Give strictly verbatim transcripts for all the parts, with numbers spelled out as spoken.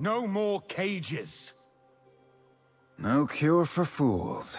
No more cages. No cure for fools.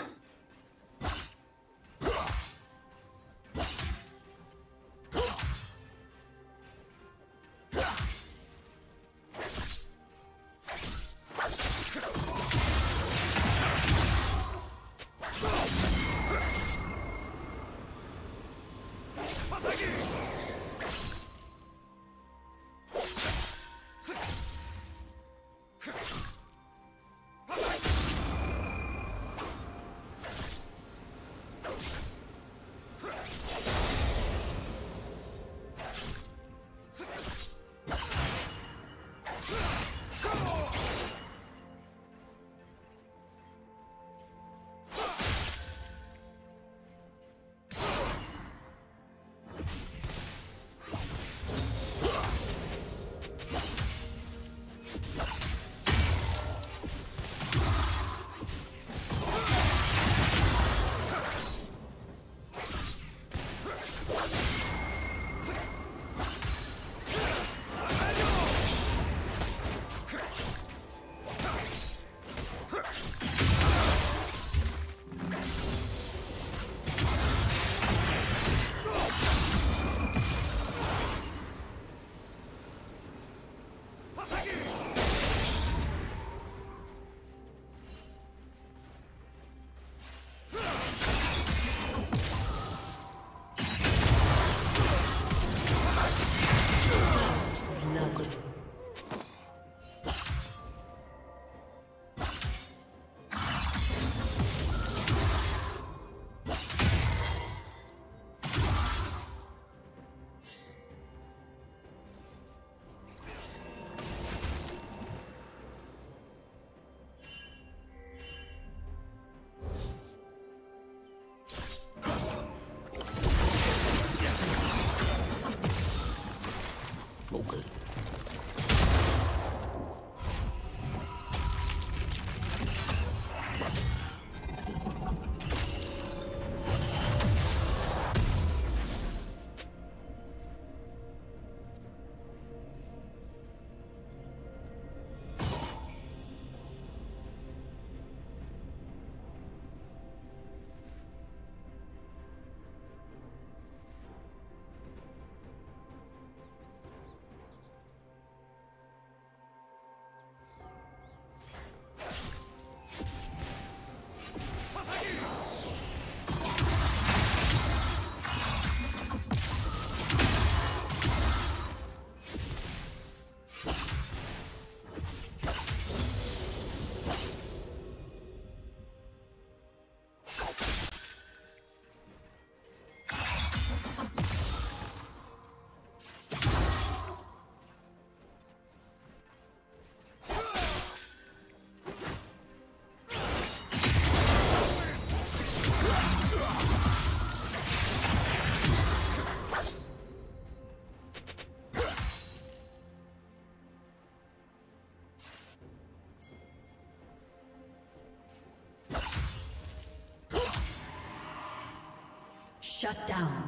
Shut down.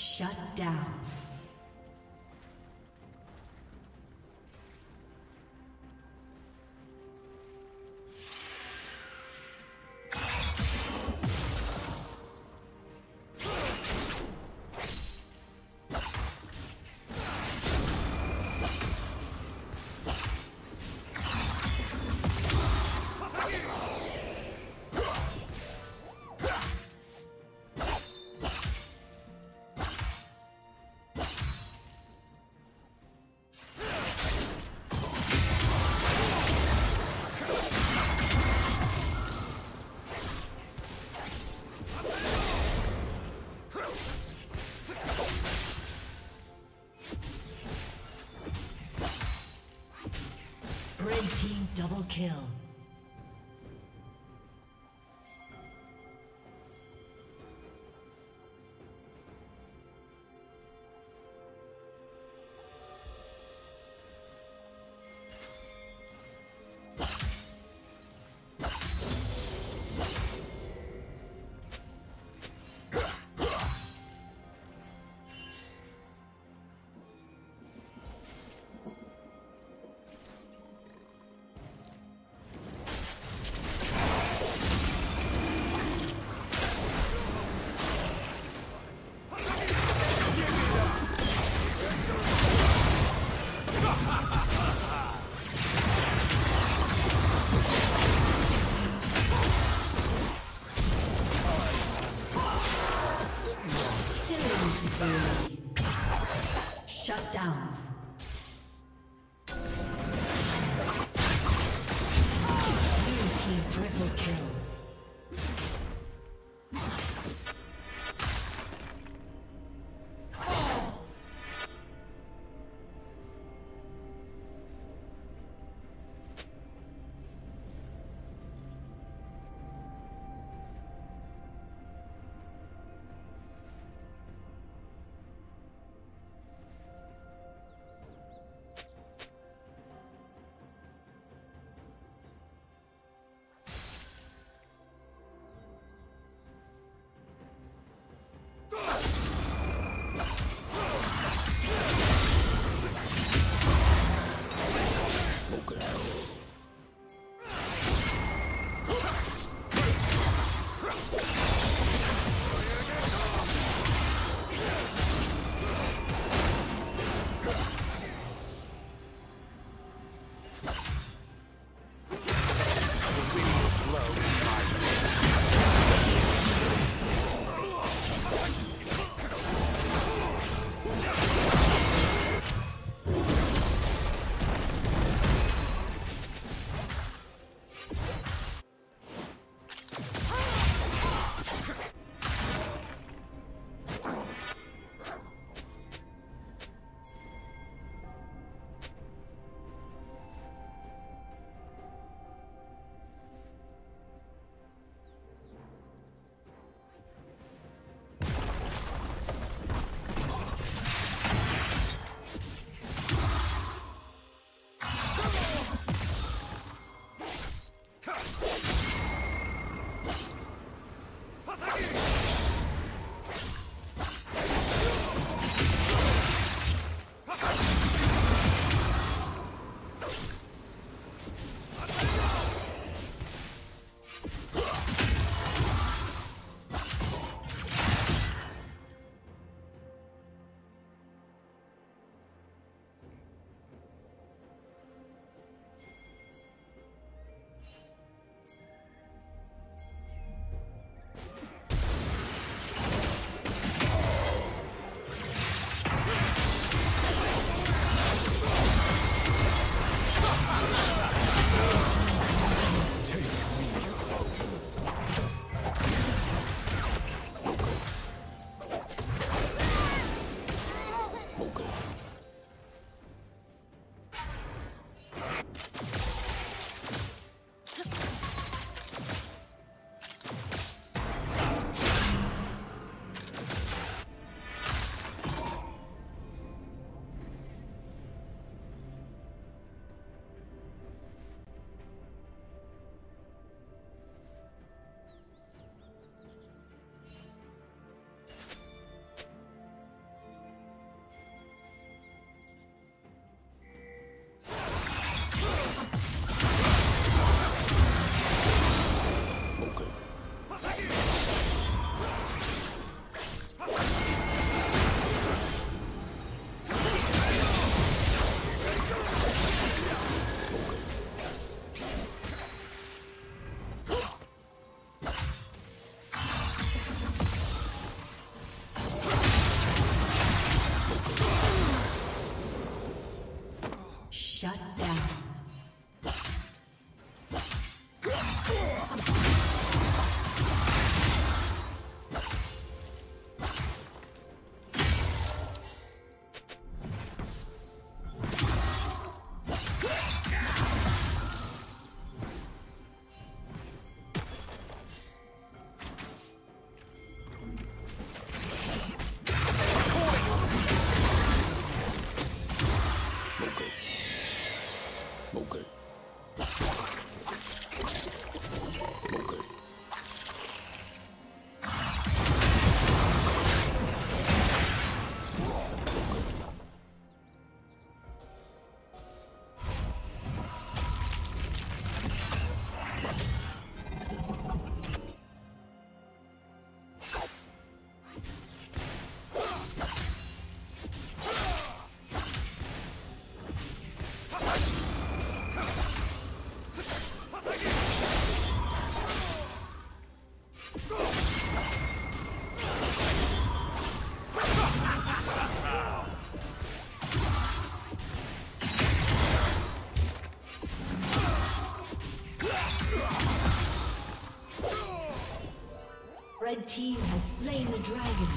Shut down. Red team double kill. dragon.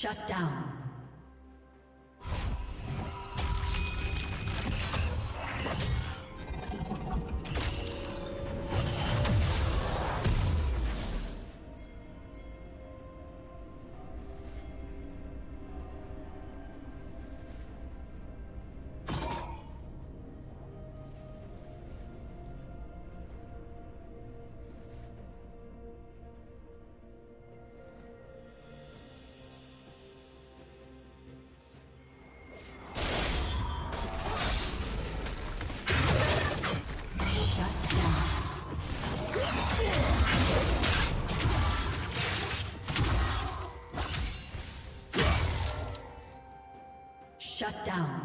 Shut down. Shut down.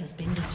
Has been destroyed.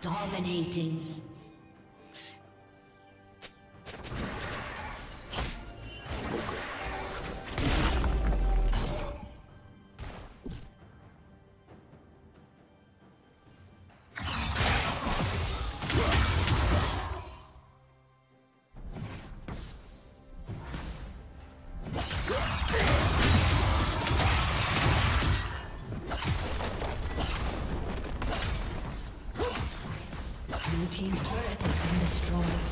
Dominating. Team's turret has been destroyed.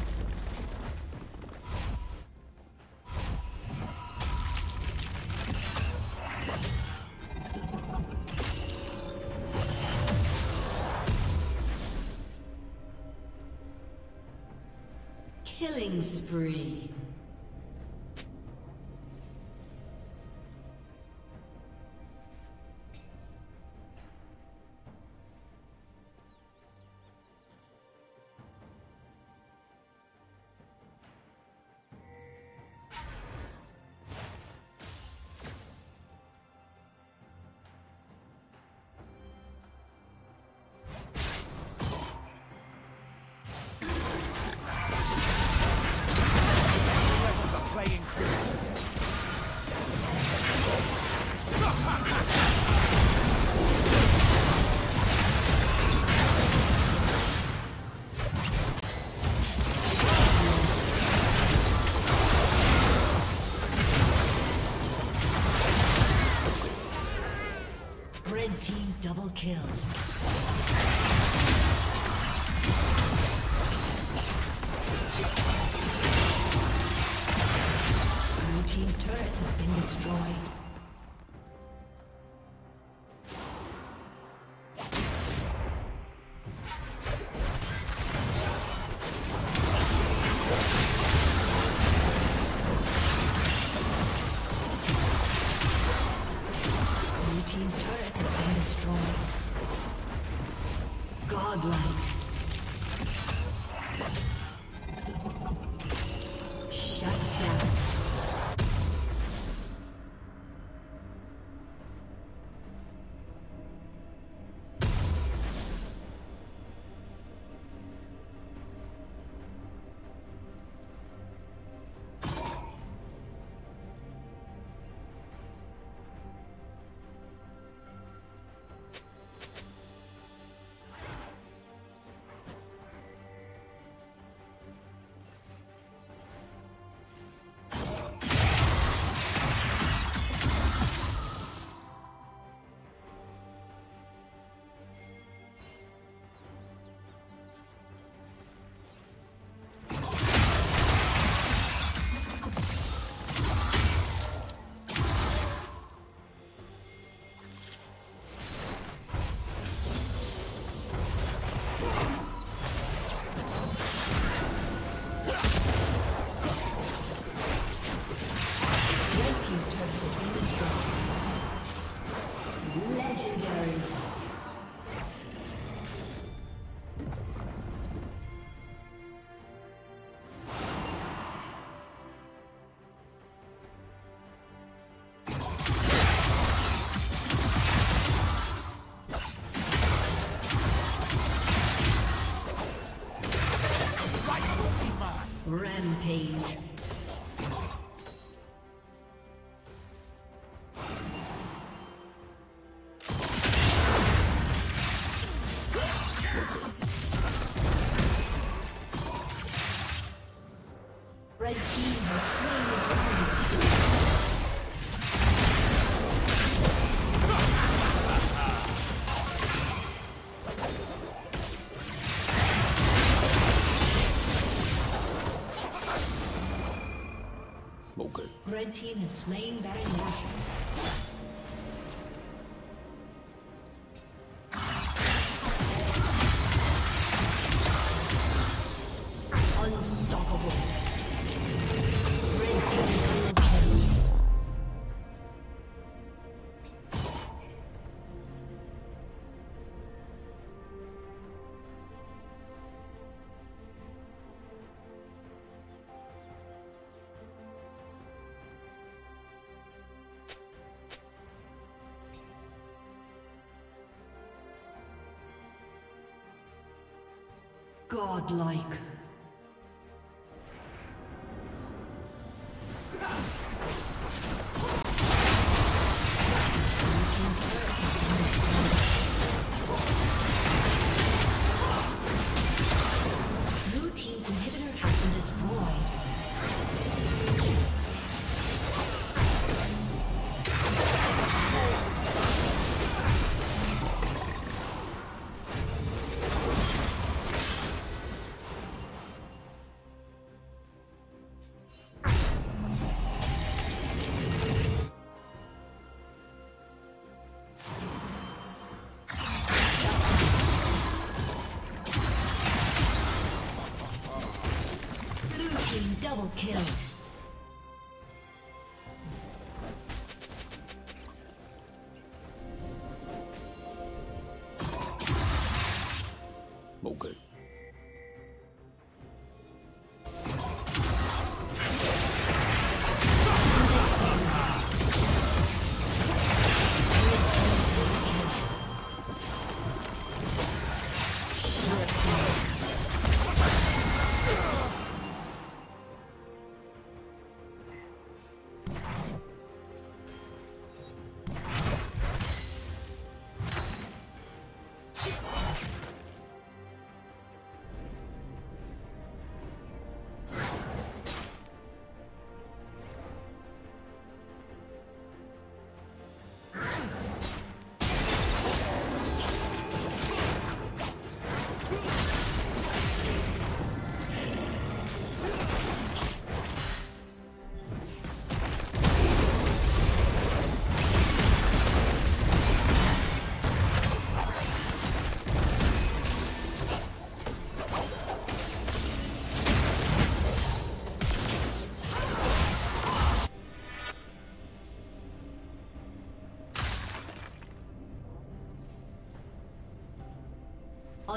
Killing spree. Double kill. Blue Team's turret has been destroyed. Rampage. Red team has slain Baron Nashor. Godlike. Double kill. Okay.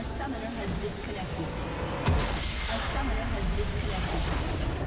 A summoner has disconnected. A summoner has disconnected.